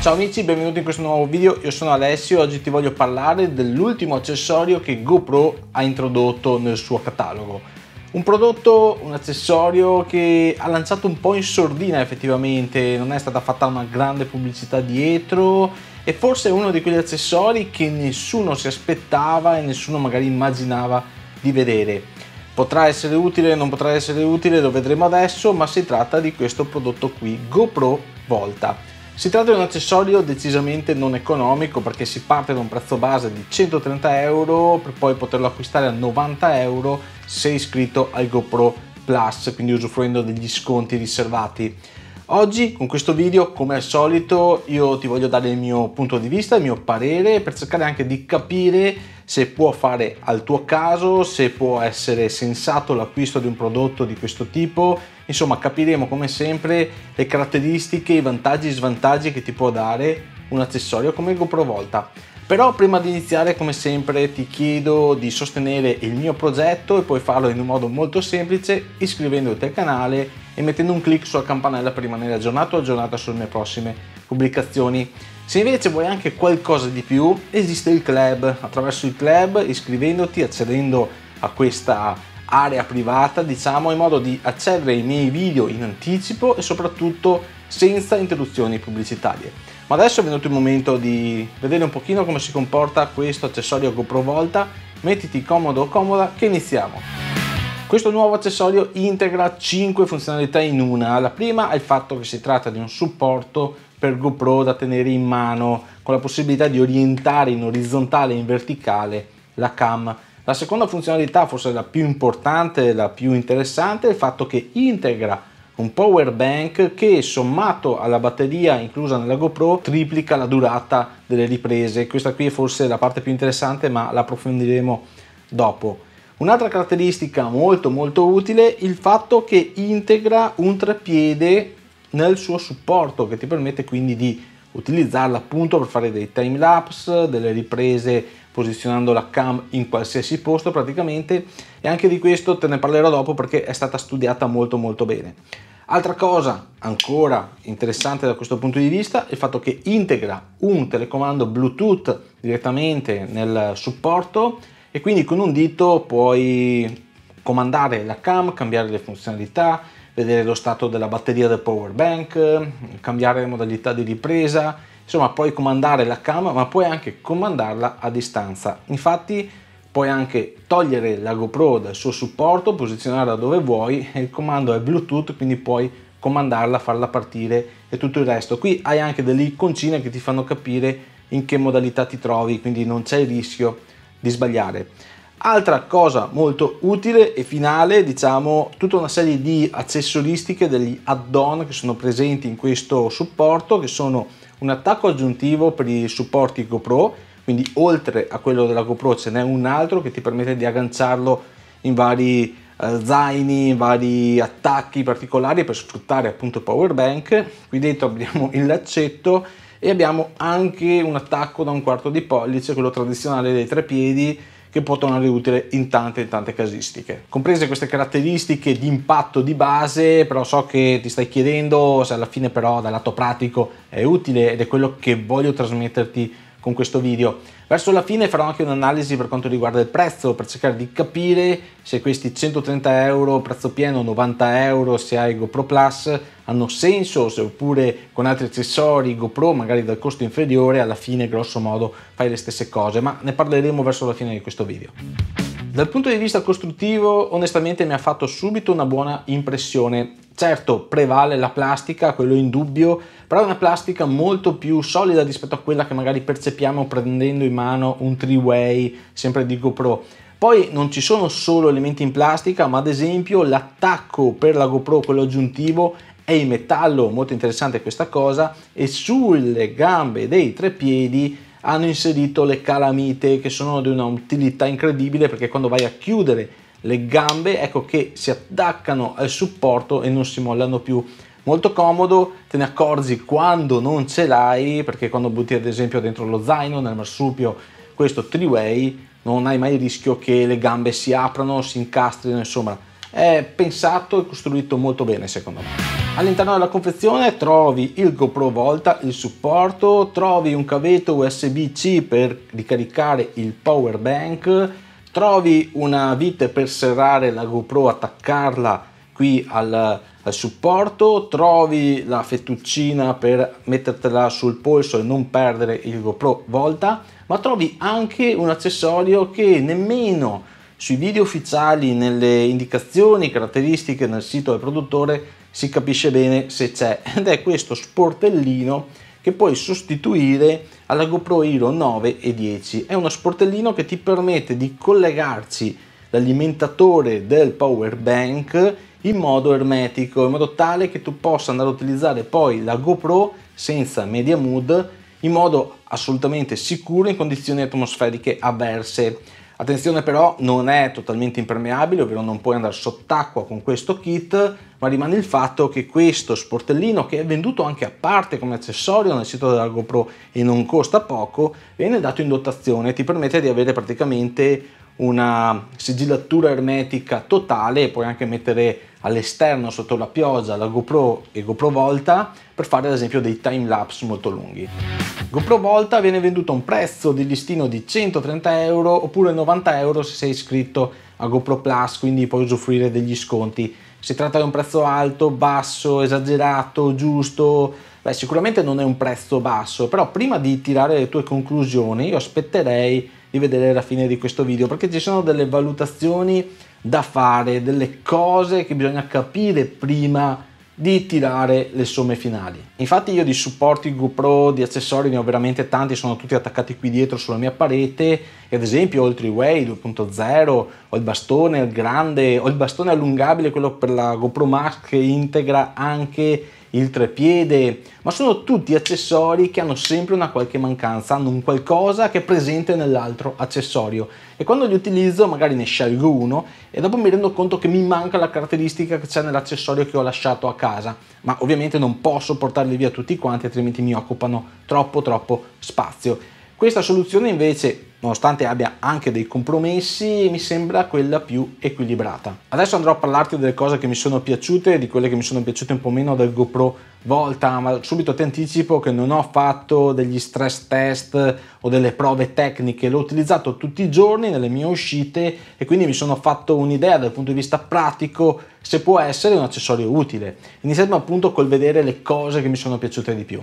Ciao amici, benvenuti in questo nuovo video. Io sono Alessio e oggi ti voglio parlare dell'ultimo accessorio che GoPro ha introdotto nel suo catalogo. Un prodotto, un accessorio che ha lanciato un po' in sordina effettivamente, non è stata fatta una grande pubblicità dietro e forse è uno di quegli accessori che nessuno si aspettava e nessuno magari immaginava di vedere. Potrà essere utile, non potrà essere utile, lo vedremo adesso, ma si tratta di questo prodotto qui, GoPro Volta. Si tratta di un accessorio decisamente non economico perché si parte da un prezzo base di 130 euro per poi poterlo acquistare a 90 euro se iscritto al GoPro Plus, quindi usufruendo degli sconti riservati. Oggi con questo video, come al solito, io ti voglio dare il mio punto di vista, il mio parere, per cercare anche di capire se può fare al tuo caso, se può essere sensato l'acquisto di un prodotto di questo tipo. Insomma, capiremo come sempre le caratteristiche, i vantaggi e svantaggi che ti può dare un accessorio come il GoPro Volta. Però prima di iniziare, come sempre, ti chiedo di sostenere il mio progetto e puoi farlo in un modo molto semplice iscrivendoti al canale e mettendo un clic sulla campanella per rimanere aggiornato o aggiornata sulle mie prossime pubblicazioni. Se invece vuoi anche qualcosa di più, esiste il club. Attraverso il club, iscrivendoti, accedendo a questa area privata, diciamo, in modo di accedere ai miei video in anticipo e soprattutto senza interruzioni pubblicitarie. Ma adesso è venuto il momento di vedere un pochino come si comporta questo accessorio GoPro Volta. Mettiti comodo o comoda che iniziamo. Questo nuovo accessorio integra 5 funzionalità in una. La prima è il fatto che si tratta di un supporto per GoPro da tenere in mano, con la possibilità di orientare in orizzontale e in verticale la cam. La seconda funzionalità, forse la più importante, la più interessante, è il fatto che integra un power bank che, sommato alla batteria inclusa nella GoPro, triplica la durata delle riprese. Questa qui è forse la parte più interessante, ma la approfondiremo dopo. Un'altra caratteristica molto utile è il fatto che integra un treppiede nel suo supporto, che ti permette quindi di utilizzarla appunto per fare dei time lapse, delle riprese posizionando la cam in qualsiasi posto praticamente, e anche di questo te ne parlerò dopo perché è stata studiata molto bene. Altra cosa ancora interessante da questo punto di vista è il fatto che integra un telecomando Bluetooth direttamente nel supporto e quindi con un dito puoi comandare la cam, cambiare le funzionalità, vedere lo stato della batteria del power bank, cambiare le modalità di ripresa. Insomma, puoi comandare la cam, ma puoi anche comandarla a distanza. Infatti puoi anche togliere la GoPro dal suo supporto, posizionarla dove vuoi e il comando è Bluetooth, quindi puoi comandarla, farla partire e tutto il resto. Qui hai anche delle iconcine che ti fanno capire in che modalità ti trovi, quindi non c'è il rischio di sbagliare. Altra cosa molto utile e finale, diciamo, tutta una serie di accessoristiche, degli add-on che sono presenti in questo supporto, che sono un attacco aggiuntivo per i supporti GoPro, quindi oltre a quello della GoPro ce n'è un altro che ti permette di agganciarlo in vari zaini, in vari attacchi particolari per sfruttare appunto il power bank. Qui dentro abbiamo il laccetto e abbiamo anche un attacco da 1/4 di pollice, quello tradizionale dei treppiedi, che può tornare utile in tante casistiche. Comprese queste caratteristiche di impatto di base, però so che ti stai chiedendo se alla fine però dal lato pratico è utile, ed è quello che voglio trasmetterti con questo video. Verso la fine farò anche un'analisi per quanto riguarda il prezzo, per cercare di capire se questi 130 euro prezzo pieno, 90 euro se hai GoPro Plus, hanno senso, se oppure con altri accessori GoPro magari dal costo inferiore alla fine grosso modo fai le stesse cose, ma ne parleremo verso la fine di questo video. Dal punto di vista costruttivo onestamente mi ha fatto subito una buona impressione. Certo, prevale la plastica, quello indubbio, però è una plastica molto più solida rispetto a quella che magari percepiamo prendendo in mano un 3-way sempre di GoPro. Poi non ci sono solo elementi in plastica, ma ad esempio l'attacco per la GoPro, quello aggiuntivo, è in metallo, molto interessante questa cosa, e sulle gambe dei treppiedi hanno inserito le calamite, che sono di una utilità incredibile perché quando vai a chiudere le gambe, ecco che si attaccano al supporto e non si mollano più. Molto comodo, te ne accorgi quando non ce l'hai, perché quando butti ad esempio dentro lo zaino, nel marsupio, questo 3-way, non hai mai il rischio che le gambe si aprano, si incastrino. Insomma, è pensato e costruito molto bene secondo me. All'interno della confezione trovi il GoPro Volta, il supporto, trovi un cavetto USB-C per ricaricare il power bank, trovi una vite per serrare la GoPro, attaccarla qui al supporto, trovi la fettuccina per mettertela sul polso e non perdere il GoPro Volta, ma trovi anche un accessorio che nemmeno sui video ufficiali, nelle indicazioni caratteristiche nel sito del produttore, si capisce bene se c'è, ed è questo sportellino che puoi sostituire alla GoPro Hero 9 e 10. È uno sportellino che ti permette di collegarci l'alimentatore del power bank in modo ermetico, in modo tale che tu possa andare a utilizzare poi la GoPro senza media mood in modo assolutamente sicuro in condizioni atmosferiche avverse. Attenzione però, non è totalmente impermeabile, ovvero non puoi andare sott'acqua con questo kit, ma rimane il fatto che questo sportellino, che è venduto anche a parte come accessorio nel sito della GoPro e non costa poco, viene dato in dotazione, ti permette di avere praticamente una sigillatura ermetica totale. Puoi anche mettere all'esterno sotto la pioggia la GoPro e GoPro Volta per fare ad esempio dei time lapse molto lunghi. GoPro Volta viene venduto a un prezzo di listino di 130 € oppure 90 € se sei iscritto a GoPro Plus, quindi puoi usufruire degli sconti. Si tratta di un prezzo alto, basso, esagerato, giusto? Beh, sicuramente non è un prezzo basso, però prima di tirare le tue conclusioni io aspetterei di vedere la fine di questo video, perché ci sono delle valutazioni da fare, delle cose che bisogna capire prima di tirare le somme finali. Infatti io di supporti GoPro, di accessori ne ho veramente tanti, sono tutti attaccati qui dietro sulla mia parete, e ad esempio Ultraway 2.0, ho il bastone El Grande, ho il bastone allungabile, quello per la GoPro Max che integra anche il trepiede, ma sono tutti accessori che hanno sempre una qualche mancanza, hanno un qualcosa che è presente nell'altro accessorio, e quando li utilizzo magari ne scelgo uno e dopo mi rendo conto che mi manca la caratteristica che c'è nell'accessorio che ho lasciato a casa, ma ovviamente non posso portarli via tutti quanti, altrimenti mi occupano troppo spazio. Questa soluzione invece, nonostante abbia anche dei compromessi, mi sembra quella più equilibrata. Adesso andrò a parlarti delle cose che mi sono piaciute e di quelle che mi sono piaciute un po' meno del GoPro Volta, ma subito ti anticipo che non ho fatto degli stress test o delle prove tecniche, l'ho utilizzato tutti i giorni nelle mie uscite e quindi mi sono fatto un'idea dal punto di vista pratico se può essere un accessorio utile. Iniziamo appunto col vedere le cose che mi sono piaciute di più.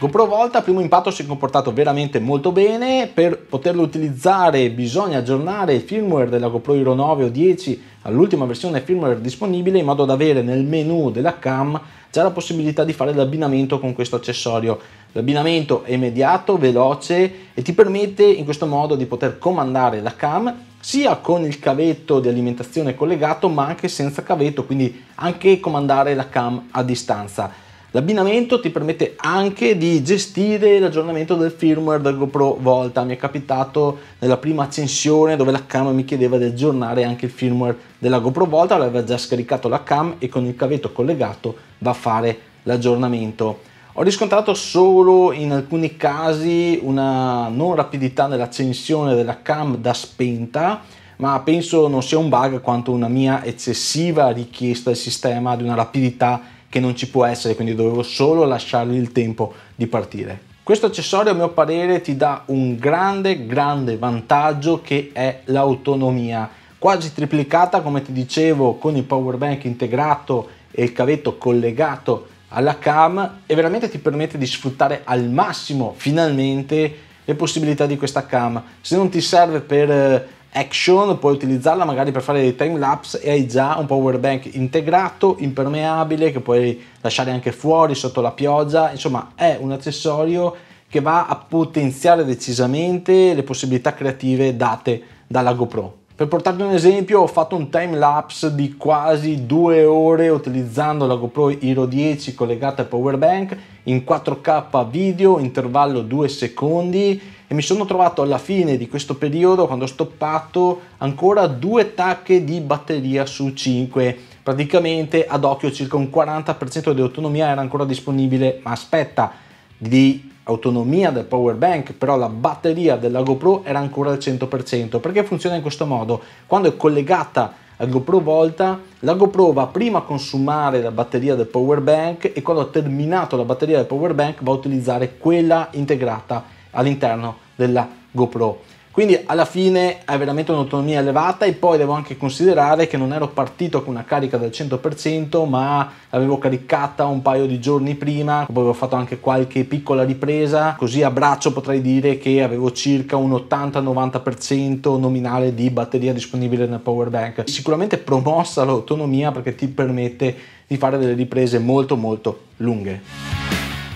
GoPro Volta a primo impatto si è comportato veramente molto bene. Per poterlo utilizzare bisogna aggiornare il firmware della GoPro Hero 9 o 10 all'ultima versione firmware disponibile, in modo da avere nel menu della cam già la possibilità di fare l'abbinamento con questo accessorio. L'abbinamento è immediato, veloce, e ti permette in questo modo di poter comandare la cam sia con il cavetto di alimentazione collegato ma anche senza cavetto, quindi anche comandare la cam a distanza. L'abbinamento ti permette anche di gestire l'aggiornamento del firmware del GoPro Volta. Mi è capitato nella prima accensione dove la cam mi chiedeva di aggiornare anche il firmware della GoPro Volta, aveva già scaricato la cam e con il cavetto collegato va a fare l'aggiornamento. Ho riscontrato solo in alcuni casi una non rapidità nell'accensione della cam da spenta, ma penso non sia un bug quanto una mia eccessiva richiesta del sistema di una rapidità che non ci può essere, quindi dovevo solo lasciargli il tempo di partire. Questo accessorio a mio parere ti dà un grande vantaggio, che è l'autonomia, quasi triplicata come ti dicevo con il power bank integrato e il cavetto collegato alla cam, e veramente ti permette di sfruttare al massimo finalmente le possibilità di questa cam. Se non ti serve per action puoi utilizzarla magari per fare dei time lapse e hai già un power bank integrato, impermeabile, che puoi lasciare anche fuori sotto la pioggia. Insomma, è un accessorio che va a potenziare decisamente le possibilità creative date dalla GoPro. Per portarvi un esempio, ho fatto un time lapse di quasi 2 ore utilizzando la GoPro Hero 10 collegata al power bank in 4K video, intervallo 2 secondi, e mi sono trovato alla fine di questo periodo, quando ho stoppato, ancora 2 tacche di batteria su 5. Praticamente ad occhio circa un 40% di autonomia era ancora disponibile, ma aspetta, di autonomia del power bank però la batteria della GoPro era ancora al 100%, perché funziona in questo modo: quando è collegata la GoPro Volta, la GoPro va prima a consumare la batteria del power bank e quando ha terminato la batteria del power bank va a utilizzare quella integrata all'interno della GoPro. Quindi alla fine è veramente un'autonomia elevata, e poi devo anche considerare che non ero partito con una carica del 100%, ma l'avevo caricata un paio di giorni prima, poi avevo fatto anche qualche piccola ripresa, così a braccio potrei dire che avevo circa un 80-90% nominale di batteria disponibile nel power bank. Sicuramente promossa l'autonomia perché ti permette di fare delle riprese molto molto lunghe.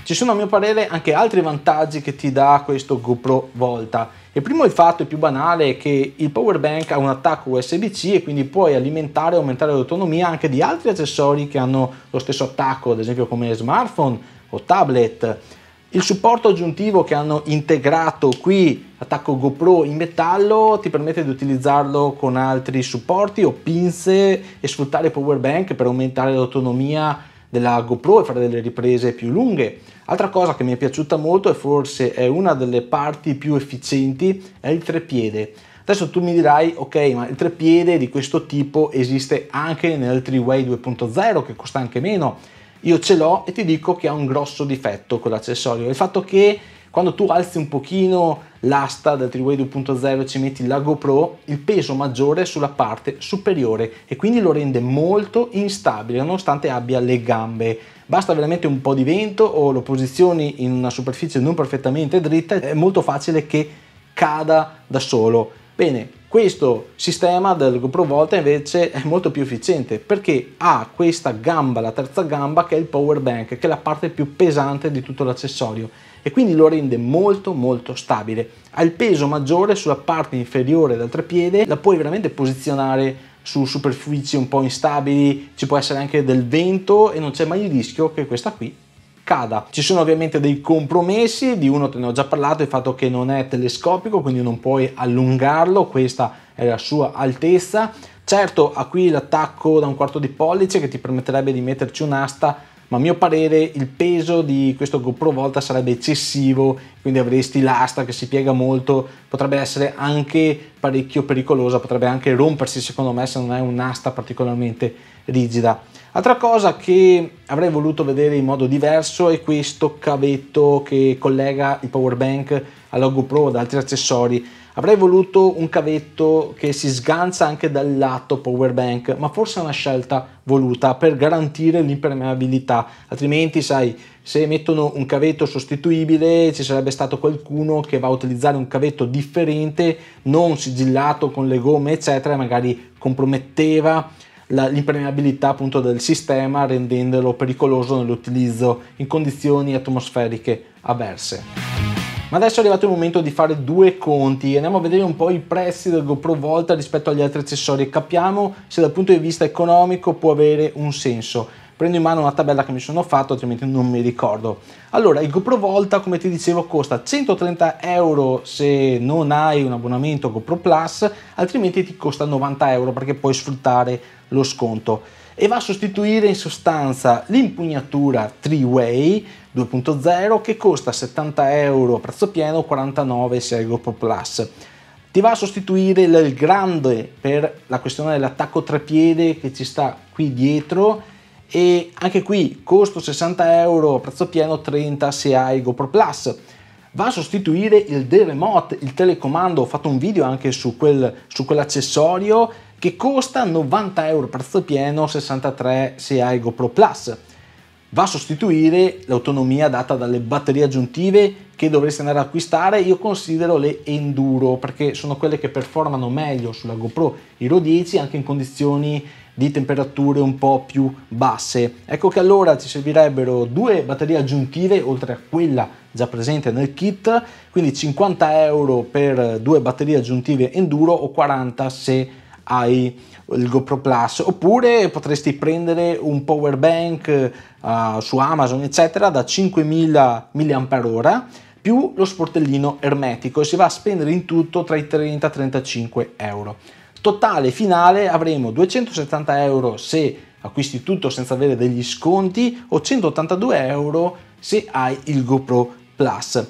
Ci sono a mio parere anche altri vantaggi che ti dà questo GoPro Volta. Il primo è il fatto più banale, che il power bank ha un attacco USB-C e quindi puoi alimentare e aumentare l'autonomia anche di altri accessori che hanno lo stesso attacco, ad esempio come smartphone o tablet. Il supporto aggiuntivo che hanno integrato qui, attacco GoPro in metallo, ti permette di utilizzarlo con altri supporti o pinze e sfruttare il power bank per aumentare l'autonomia della GoPro e fare delle riprese più lunghe. Altra cosa che mi è piaciuta molto, e forse è una delle parti più efficienti, è il treppiede. Adesso tu mi dirai: ok, ma il treppiede di questo tipo esiste anche nel Ultraway 2.0 che costa anche meno. Io ce l'ho e ti dico che ha un grosso difetto quell'accessorio, il fatto che quando tu alzi un pochino l'asta del Ultraway 2.0 ci metti la GoPro, il peso maggiore è sulla parte superiore e quindi lo rende molto instabile nonostante abbia le gambe. Basta veramente un po' di vento o lo posizioni in una superficie non perfettamente dritta, è molto facile che cada da solo. Bene, questo sistema del GoPro Volta invece è molto più efficiente perché ha questa gamba, la terza gamba, che è il power bank, che è la parte più pesante di tutto l'accessorio, e quindi lo rende molto molto stabile. Ha il peso maggiore sulla parte inferiore del treppiede, la puoi veramente posizionare su superfici un po' instabili, ci può essere anche del vento e non c'è mai il rischio che questa qui cada. Ci sono ovviamente dei compromessi, di uno te ne ho già parlato, il fatto che non è telescopico, quindi non puoi allungarlo, questa è la sua altezza. Certo, ha qui l'attacco da 1/4 di pollice che ti permetterebbe di metterci un'asta, ma a mio parere il peso di questo GoPro Volta sarebbe eccessivo, quindi avresti l'asta che si piega molto, potrebbe essere anche parecchio pericolosa, potrebbe anche rompersi secondo me se non è un'asta particolarmente rigida. Altra cosa che avrei voluto vedere in modo diverso è questo cavetto che collega il power bank alla GoPro ad altri accessori. Avrei voluto un cavetto che si sgancia anche dal lato power bank, ma forse è una scelta voluta per garantire l'impermeabilità, altrimenti sai, se mettono un cavetto sostituibile ci sarebbe stato qualcuno che va a utilizzare un cavetto differente, non sigillato con le gomme eccetera, magari comprometteva l'impermeabilità appunto del sistema, rendendolo pericoloso nell'utilizzo in condizioni atmosferiche avverse. Ma adesso è arrivato il momento di fare due conti e andiamo a vedere un po' i prezzi del GoPro Volta rispetto agli altri accessori e capiamo se dal punto di vista economico può avere un senso. Prendo in mano una tabella che mi sono fatto, altrimenti non mi ricordo. Allora, il GoPro Volta, come ti dicevo, costa 130 euro se non hai un abbonamento GoPro Plus, altrimenti ti costa 90 euro perché puoi sfruttare lo sconto, e va a sostituire in sostanza l'impugnatura 3-way 2.0 che costa 70 euro a prezzo pieno, 49 se hai GoPro Plus. Ti va a sostituire l'El Grande per la questione dell'attacco treppiede che ci sta qui dietro, e anche qui costo 60 euro a prezzo pieno, 30 se hai GoPro Plus. Va a sostituire il D-Remote, il telecomando, ho fatto un video anche su quell'accessorio che costa 90 euro prezzo pieno, 63 se hai GoPro Plus. Va a sostituire l'autonomia data dalle batterie aggiuntive che dovresti andare ad acquistare, io considero le Enduro perché sono quelle che performano meglio sulla GoPro Hero 10 anche in condizioni di temperature un po' più basse. Ecco che allora ci servirebbero due batterie aggiuntive oltre a quella già presente nel kit, quindi 50 euro per due batterie aggiuntive Enduro o 40 se hai il GoPro Plus, oppure potresti prendere un power bank su Amazon eccetera da 5000 mAh più lo sportellino ermetico, e si va a spendere in tutto tra i 30 e 35 euro. Totale finale avremo 270 euro se acquisti tutto senza avere degli sconti o 182 euro se hai il GoPro Plus.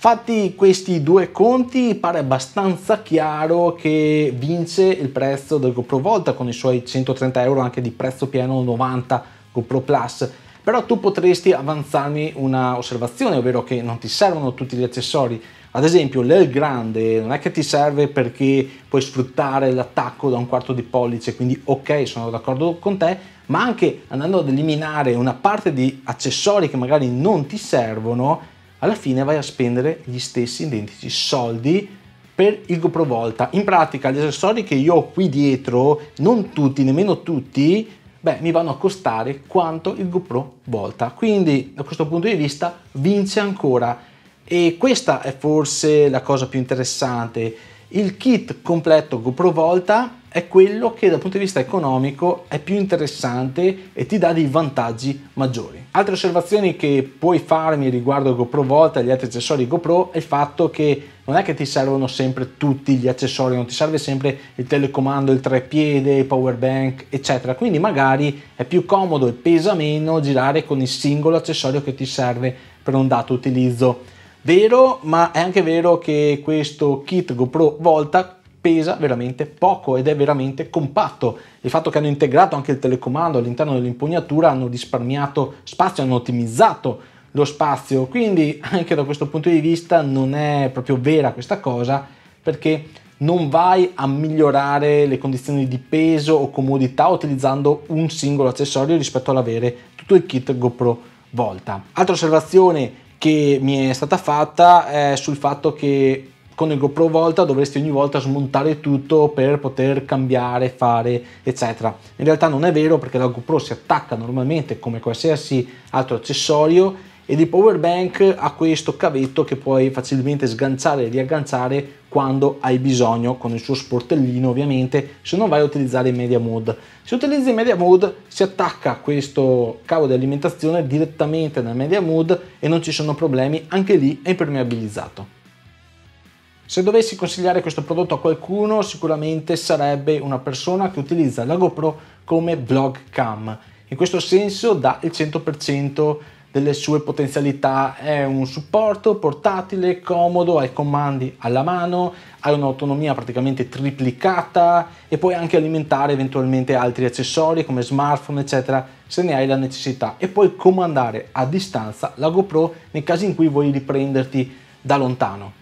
Fatti questi due conti, pare abbastanza chiaro che vince il prezzo del GoPro Volta con i suoi 130 € anche di prezzo pieno, 90 GoPro Plus. Però tu potresti avanzarmi una osservazione, ovvero che non ti servono tutti gli accessori. Ad esempio l'El Grande non è che ti serve perché puoi sfruttare l'attacco da un quarto di pollice, quindi ok, sono d'accordo con te, ma anche andando ad eliminare una parte di accessori che magari non ti servono, alla fine vai a spendere gli stessi identici soldi per il GoPro Volta. In pratica gli accessori che io ho qui dietro, non tutti, nemmeno tutti, beh, mi vanno a costare quanto il GoPro Volta. Quindi da questo punto di vista vince ancora, e questa è forse la cosa più interessante. Il kit completo GoPro Volta è quello che dal punto di vista economico è più interessante e ti dà dei vantaggi maggiori. Altre osservazioni che puoi farmi riguardo GoPro Volta e gli altri accessori GoPro è il fatto che non è che ti servono sempre tutti gli accessori, non ti serve sempre il telecomando, il treppiede, il power bank eccetera, quindi magari è più comodo e pesa meno girare con il singolo accessorio che ti serve per un dato utilizzo. Vero, ma è anche vero che questo kit GoPro Volta pesa veramente poco ed è veramente compatto. Il fatto che hanno integrato anche il telecomando all'interno dell'impugnatura, hanno risparmiato spazio, hanno ottimizzato lo spazio, quindi anche da questo punto di vista non è proprio vera questa cosa, perché non vai a migliorare le condizioni di peso o comodità utilizzando un singolo accessorio rispetto all'avere tutto il kit GoPro Volta. Altra osservazione che mi è stata fatta è sul fatto che con il GoPro Volta dovresti ogni volta smontare tutto per poter cambiare, fare eccetera. In realtà non è vero, perché la GoPro si attacca normalmente come qualsiasi altro accessorio, ed il power bank ha questo cavetto che puoi facilmente sganciare e riagganciare quando hai bisogno, con il suo sportellino ovviamente, se non vai a utilizzare in media mode. Se utilizzi in media mode si attacca questo cavo di alimentazione direttamente nel media mode e non ci sono problemi, anche lì è impermeabilizzato. Se dovessi consigliare questo prodotto a qualcuno, sicuramente sarebbe una persona che utilizza la GoPro come vlog cam. In questo senso dà il 100% delle sue potenzialità, è un supporto portatile, comodo, hai comandi alla mano, hai un'autonomia praticamente triplicata e puoi anche alimentare eventualmente altri accessori come smartphone eccetera se ne hai la necessità, e puoi comandare a distanza la GoPro nei casi in cui vuoi riprenderti da lontano.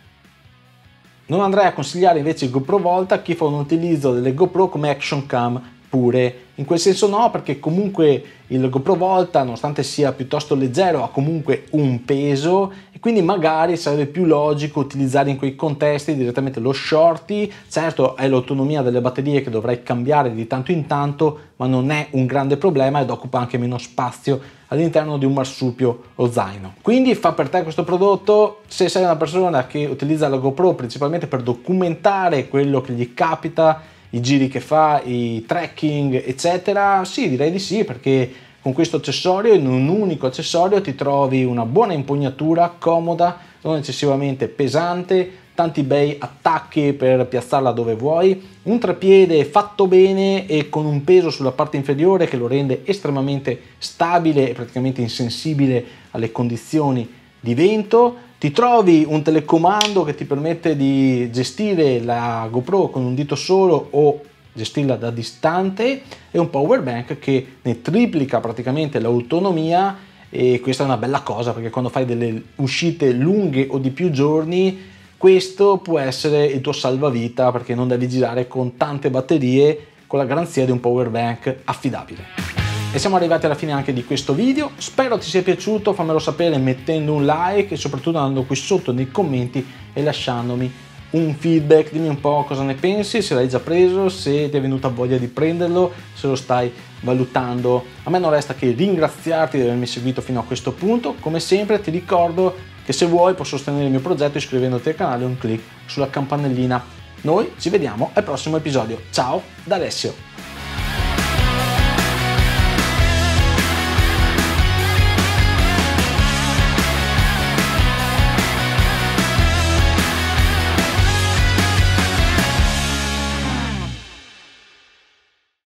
Non andrei a consigliare invece il GoPro Volta a chi fa un utilizzo delle GoPro come action cam pure. In quel senso no, perché comunque il GoPro Volta, nonostante sia piuttosto leggero, ha comunque un peso, e quindi magari sarebbe più logico utilizzare in quei contesti direttamente lo shorty. Certo, hai l'autonomia delle batterie che dovrai cambiare di tanto in tanto, ma non è un grande problema ed occupa anche meno spazio all'interno di un marsupio o zaino. Quindi fa per te questo prodotto. Se sei una persona che utilizza la GoPro principalmente per documentare quello che gli capita, i giri che fa, i trekking eccetera, sì, direi di sì, perché con questo accessorio, in un unico accessorio, ti trovi una buona impugnatura comoda, non eccessivamente pesante, tanti bei attacchi per piazzarla dove vuoi, un treppiede fatto bene e con un peso sulla parte inferiore che lo rende estremamente stabile e praticamente insensibile alle condizioni di vento. Ti trovi un telecomando che ti permette di gestire la GoPro con un dito solo o gestirla da distante, e un power bank che ne triplica praticamente l'autonomia, e questa è una bella cosa perché quando fai delle uscite lunghe o di più giorni questo può essere il tuo salvavita, perché non devi girare con tante batterie, con la garanzia di un power bank affidabile. E siamo arrivati alla fine anche di questo video, spero ti sia piaciuto, fammelo sapere mettendo un like e soprattutto andando qui sotto nei commenti e lasciandomi un feedback. Dimmi un po' cosa ne pensi, se l'hai già preso, se ti è venuta voglia di prenderlo, se lo stai valutando. A me non resta che ringraziarti di avermi seguito fino a questo punto. Come sempre ti ricordo che se vuoi puoi sostenere il mio progetto iscrivendoti al canale e un clic sulla campanellina. Noi ci vediamo al prossimo episodio, ciao da Alessio!